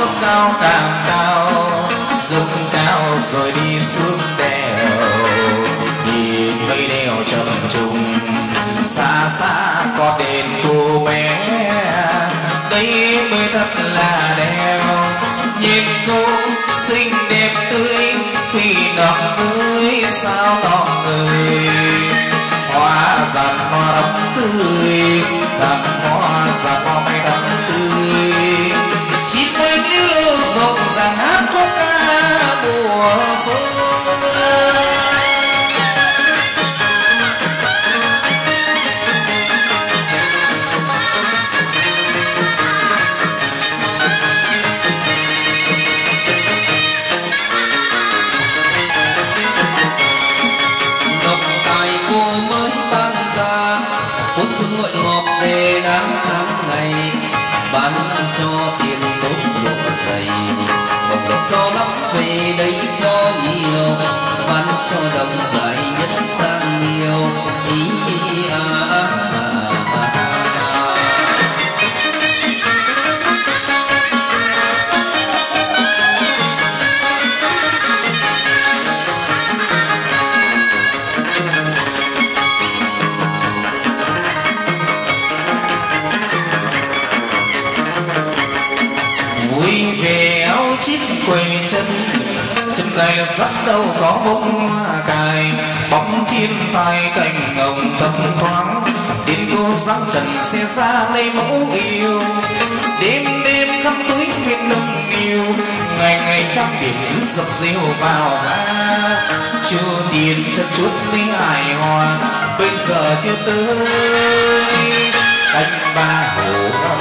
dốc cao càng cao, dốc cao rồi đi xuống đèo, nhìn mây đèo trầm trùng, xa xa có đèn cô bé, đây mới thật là đèo. Nhìn cô xinh đẹp tươi, khi đọc tươi sao đỏ người, hoa giàn hoa đắm tươi, đàn hoa giàn hoa bay đắm tươi. Chỉ quên như lâu rộng ràng hát khúc ca mùa xuân. Dắt đâu có bông hoa cài, bóng thiên tai cành ngồng thấp thoáng. Đến cô dáng trần xe ra lấy mẫu yêu, đêm đêm khắp túi miền nâng niu, ngày ngày trang điểm dập rêu vào ra. Chưa tiền chân chút lấy hài hòa, bây giờ chưa tới cánh ba hồ âm.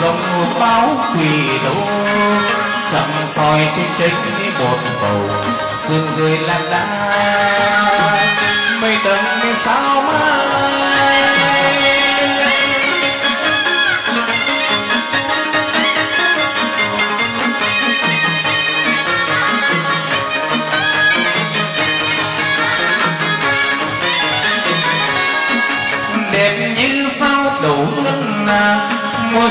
Dòng mùa báo quỷ đô chẳng soi chênh chênh đi một bầu sương rơi lạc đá mây tầng mây sao mai. Đẹp như sao đổ ngân na, môi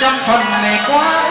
trong phần này quá ư.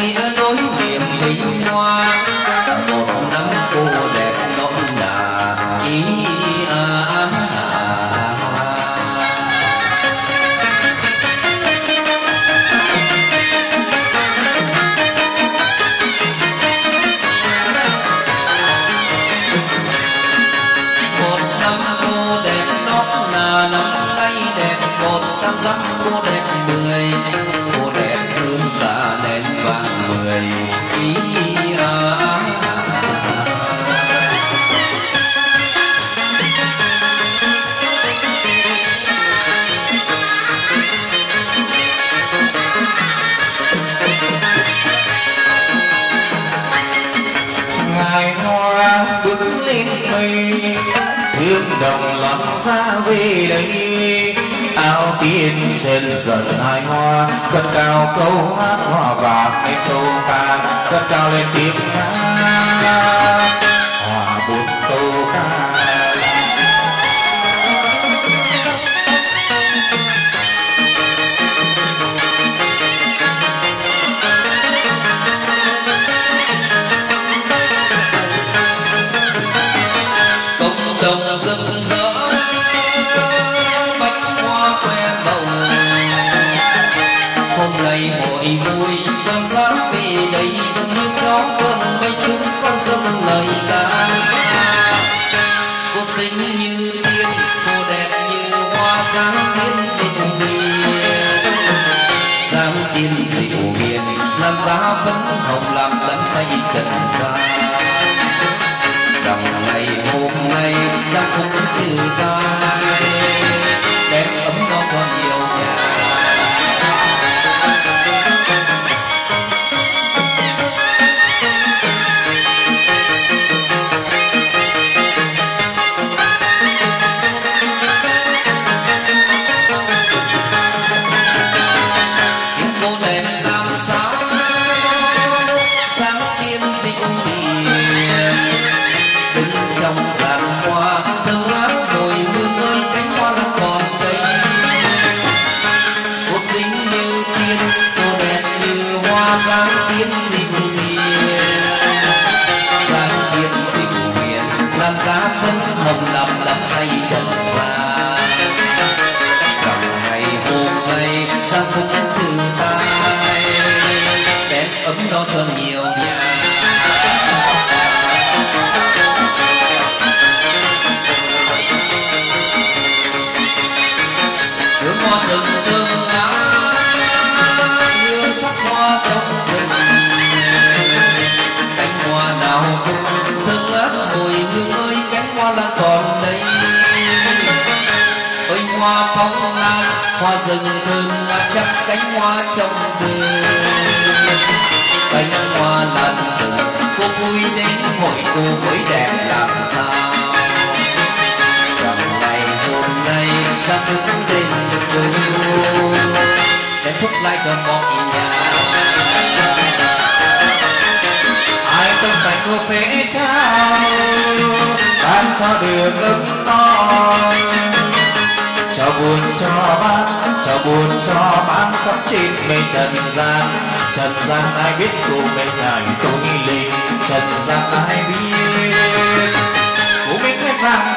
nghĩa nối niềm vinh hoa. Một năm cô đẹp non nà ý à à. Một năm cô đẹp non nà, năm nay đẹp một sáng rắc. đồng lắng ra về đây. Áo tiên trên dần hai hoa, cất cao câu hát hoa vàng em câu ca, cất cao lên tiếng hát hòa bốn câu ca.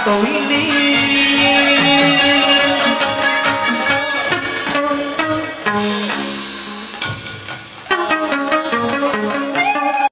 Tối đi